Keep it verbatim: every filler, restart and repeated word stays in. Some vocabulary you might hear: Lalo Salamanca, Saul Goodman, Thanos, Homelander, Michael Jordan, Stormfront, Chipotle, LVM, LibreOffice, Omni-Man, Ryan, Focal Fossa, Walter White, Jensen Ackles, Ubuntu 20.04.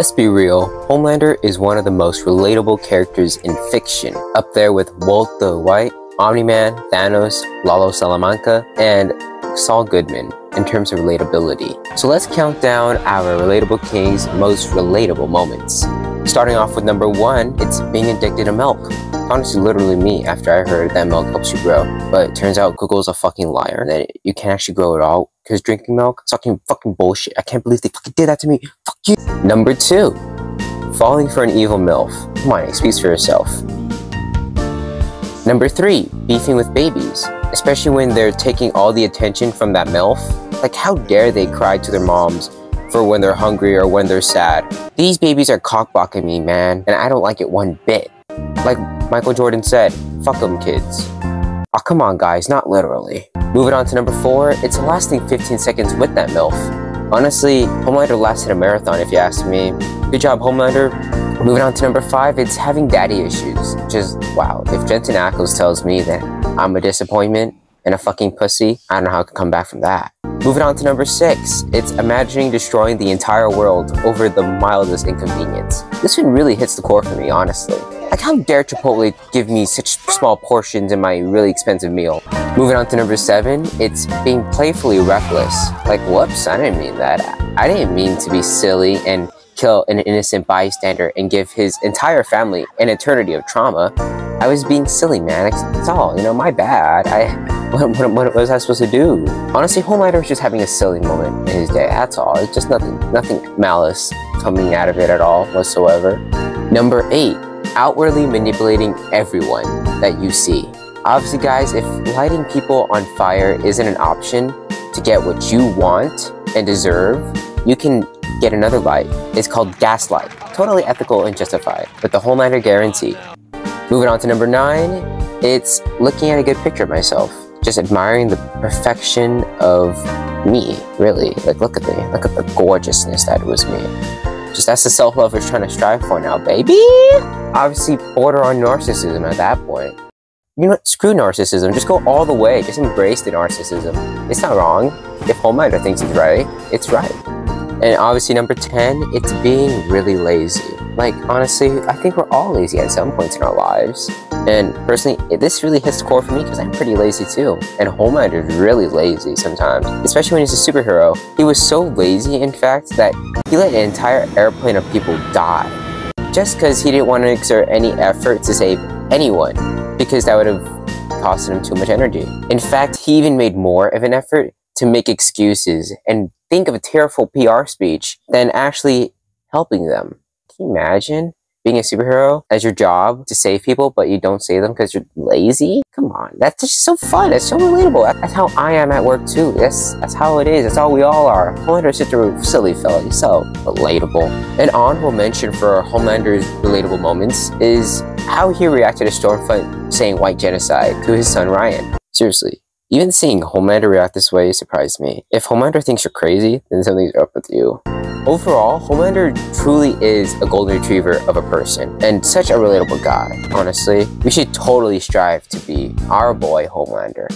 Let's be real, Homelander is one of the most relatable characters in fiction, up there with Walter White, Omni-Man, Thanos, Lalo Salamanca, and Saul Goodman in terms of relatability. So let's count down our Relatable King's most relatable moments. Starting off with number one, it's being addicted to milk. Honestly, literally me, after I heard that milk helps you grow. But it turns out Google's a fucking liar, that you can't actually grow at all because drinking milk is fucking fucking bullshit. I can't believe they fucking did that to me. Fuck you. Number two, falling for an evil MILF. Come on, excuse for yourself. Number three, beefing with babies, especially when they're taking all the attention from that MILF. Like, how dare they cry to their moms for when they're hungry or when they're sad. These babies are cock-blocking me, man, and I don't like it one bit. Like Michael Jordan said, fuck them kids. Aw, oh, come on guys, not literally. Moving on to number four, it's the lasting fifteen seconds with that MILF. Honestly, Homelander lasted a marathon if you ask me. Good job, Homelander. Moving on to number five, it's having daddy issues. Just, wow, if Jensen Ackles tells me that I'm a disappointment and a fucking pussy, I don't know how I can come back from that. Moving on to number six, it's imagining destroying the entire world over the mildest inconvenience. This one really hits the core for me, honestly. Like, how dare Chipotle give me such small portions in my really expensive meal? Moving on to number seven, it's being playfully reckless. Like, whoops, I didn't mean that. I didn't mean to be silly and kill an innocent bystander and give his entire family an eternity of trauma. I was being silly, man. It's all, you know, my bad. I... What, what, what was I supposed to do? Honestly, Homelander was just having a silly moment in his day, that's all. It's just nothing, nothing malice coming out of it at all whatsoever. Number eight, outwardly manipulating everyone that you see. Obviously guys, if lighting people on fire isn't an option to get what you want and deserve, you can get another light. It's called gaslight. Totally ethical and justified, but the Homelander guarantee. Moving on to number nine, it's looking at a good picture of myself. Just admiring the perfection of me, really. Like, look at me. Look at the gorgeousness that was me. Just that's the self-love we're trying to strive for now, baby! Obviously, border on narcissism at that point. You know what? Screw narcissism. Just go all the way. Just embrace the narcissism. It's not wrong. If Homelander thinks it's right, it's right. And obviously, number ten, it's being really lazy. Like, honestly, I think we're all lazy at some points in our lives. And personally, this really hits the core for me because I'm pretty lazy too. And Homelander is really lazy sometimes, especially when he's a superhero. He was so lazy, in fact, that he let an entire airplane of people die just because he didn't want to exert any effort to save anyone because that would have costed him too much energy. In fact, he even made more of an effort to make excuses and think of a tearful P R speech than actually helping them. Can you imagine being a superhero as your job to save people, but you don't save them because you're lazy? Come on, that's just so fun. That's so relatable. That's how I am at work too. That's that's how it is. That's how we all are. Homelander's such a silly fella. He's so relatable. An honorable mention for Homelander's relatable moments is how he reacted to Stormfront saying white genocide to his son Ryan. Seriously. Even seeing Homelander react this way surprised me. If Homelander thinks you're crazy, then something's up with you. Overall, Homelander truly is a golden retriever of a person, and such a relatable guy, honestly. We should totally strive to be our boy Homelander.